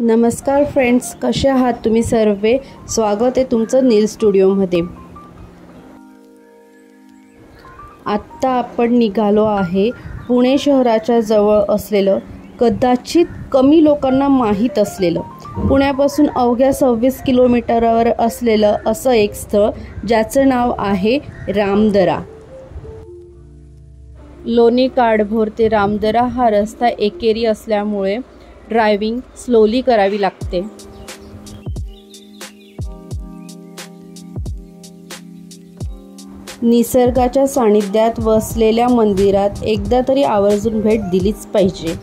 नमस्कार फ्रेंड्स, कसे आहात तुम्ही सर्व। स्वागत आहे तुमचं नील स्टुडियोमध्ये। आत्ता आपण निघालो आहे पुणे शहराच्या जवळ असलेलं, कदाचित कमी लोकांना माहीत असलेलं, पुण्यापासून अवघ्या 26 किलोमीटरवर असलेलं असं एक स्थळ ज्याचं नाव आहे रामदरा। लोणी काडभोर ते रामदरा हा रस्ता एकेरी असल्यामुळे ड्रायव्हिंग स्लोली करावी लागते। निसर्गाच्या सानिध्यात वसलेल्या मंदिरात एकदा तरी आवर्जून भेट दिलीच पाहिजे।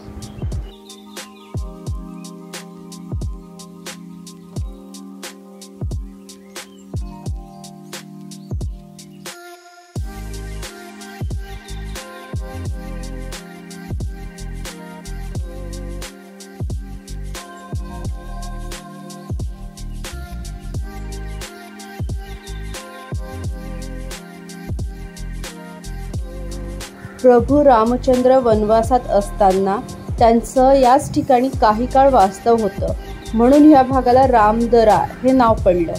प्रभू रामचंद्र वनवासात असताना त्यांचं याच ठिकाणी काही काळ वास्तव होतं, म्हणून या भागाला रामदरा हे नाव पडलं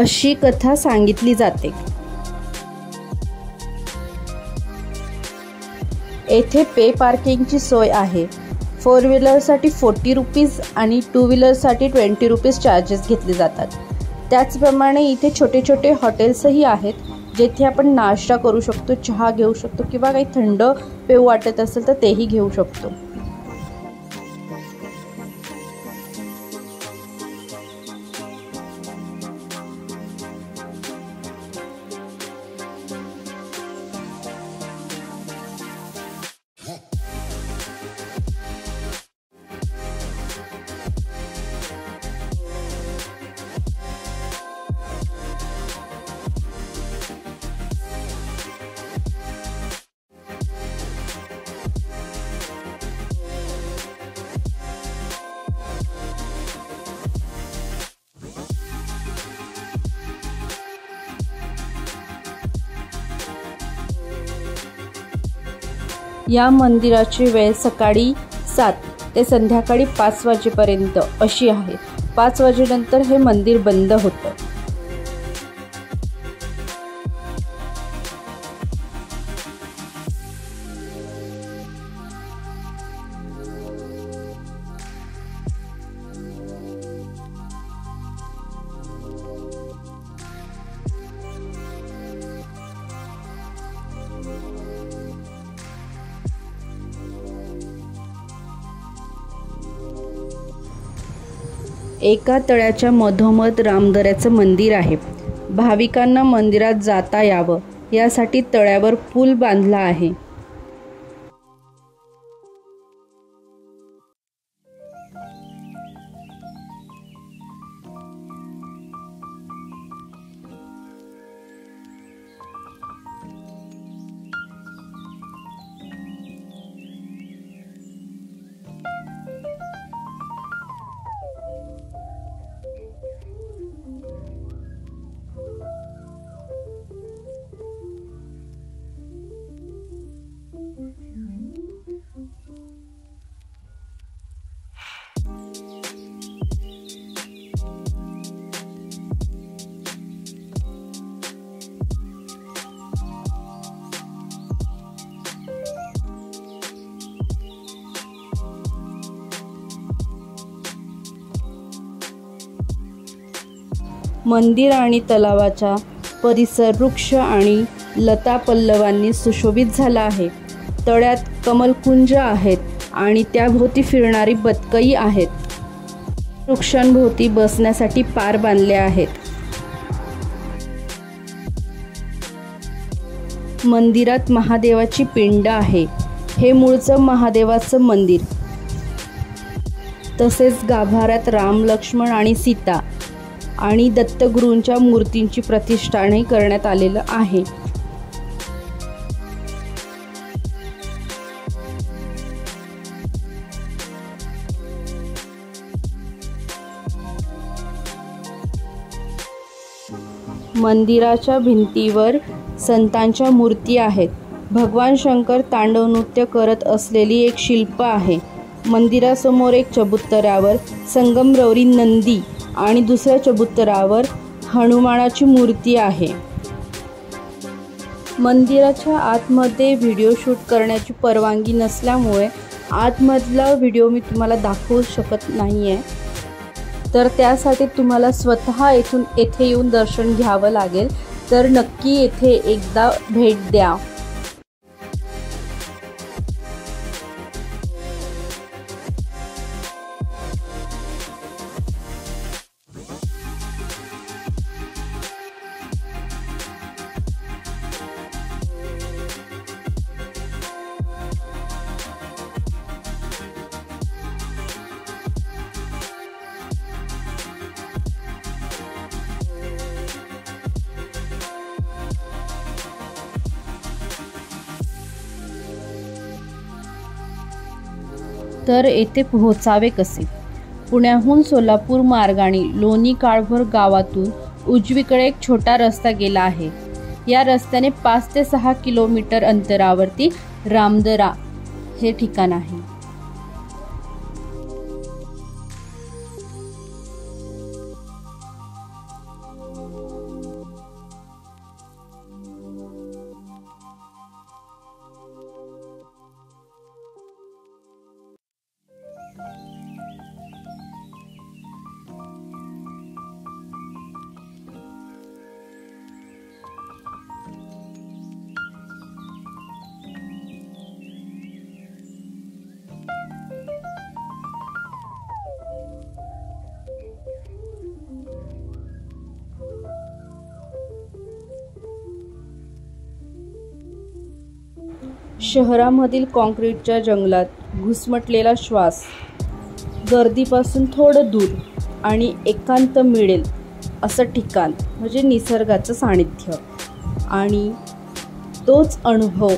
अशी कथा सांगितली जाते। येथे पे पार्किंगची सोय आहे। 4 व्हीलरसाठी 40 रुपीज आणि 2 व्हीलरसाठी 20 रुपीज चार्जेस घेतले जातात। त्याचप्रमाणे इथे छोटे छोटे हॉटेल्सही आहेत जेथे आपण नाश्ता करू शकतो, चहा घेऊ शकतो किंवा काही थंड पेय वाटत असेल तर तेही घेऊ शकतो। या मंदिराची वेळ सकाळी 7 ते संध्याकाळी 5 वाजेपर्यंत अशी आहे। 5 वाजेनंतर हे मंदिर बंद होतं। एका तळ्याच्या मधोमध रामदऱ्याचं मंदिर आहे। भाविकांना मंदिरात जाता यावं यासाठी तळ्यावर पूल बांधला आहे। मंदिर आणि तलावाचा परिसर वृक्ष आणि लतापल्लवांनी सुशोभित झाला आहे। तळ्यात कमलकुंज आहेत आणि त्याभोवती फिरणारी बदकही आहेत। वृक्षांभोवती बसण्यासाठी पार बांधले आहेत। मंदिरात महादेवाची पिंड आहे। हे मूळचं महादेवाचं मंदिर। तसेच गाभाऱ्यात राम, लक्ष्मण आणि सीता आणि दत्तगुरूंच्या मूर्तींची प्रतिष्ठानही करण्यात आलेलं आहे। मंदिराच्या भिंतीवर संतांच्या मूर्ती आहेत। भगवान शंकर तांडव नृत्य करत असलेली एक शिल्प आहे। मंदिरासमोर एक चबुत्तरावर संगमरवरी नंदी आणि दुसऱ्या चबुत्तरावर हनुमानाची मूर्ती आहे। मंदिराच्या आतमध्ये व्हिडिओ शूट करण्याची परवानगी नसल्यामुळे आतमधला व्हिडिओ मी तुम्हाला दाखवू शकत नाही आहे, तर त्यासाठी तुम्हाला स्वतः इथून येथे येऊन दर्शन घ्यावं लागेल। तर नक्की येथे एकदा भेट द्या। तर येथे पोहोचावे कसे? पुण्याहून सोलापूर मार्गाने लोणी काळभर गावातून उजवीकडे एक छोटा रस्ता गेला आहे। या रस्त्याने 5 ते 6 किलोमीटर अंतरावरती रामदरा हे ठिकाण आहे। शहरामधील कॉन्क्रीटच्या जंगलात घुसमटलेला श्वास, गर्दीपासून थोडं दूर आणि एकांत मिळेल असं ठिकाण म्हणजे निसर्गाचं सानिध्य, आणि तोच अनुभव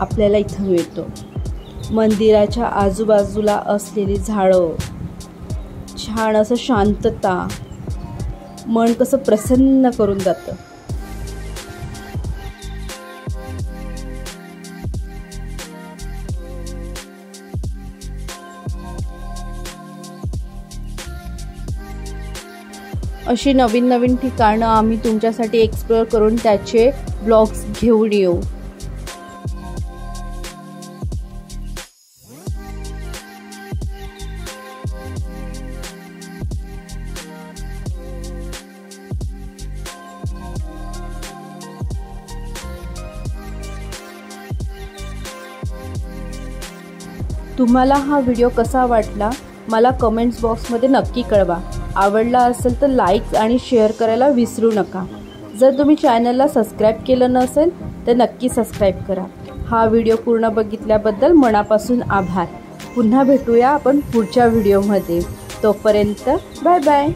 आपल्याला इथं मिळतो। मंदिराच्या आजूबाजूला असलेली झाडं, छान असं शांतता, मन कसं प्रसन्न करून जातं। अशी नवीन नवीन ठिकाणं आम्ही तुमच्यासाठी एक्सप्लोअर करून त्याचे ब्लॉग्स घेऊन येऊ। तुम्हाला हा व्हिडिओ कसा वाटला मला कमेंट्स बॉक्समध्ये नक्की कळवा। आवडला असेल तर लाईक आणि शेअर करायला विसरू नका। जर तुम्ही चॅनलला सबस्क्राईब केलं नसेल तर नक्की सबस्क्राईब करा। हा व्हिडिओ पूर्ण बघितल्याबद्दल मनापासून आभार। पुन्हा भेटूया आपण पुढच्या व्हिडिओमध्ये। तोपर्यंत बाय बाय।